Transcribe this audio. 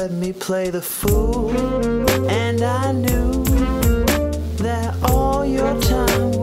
let me play the fool, and I knew that all your time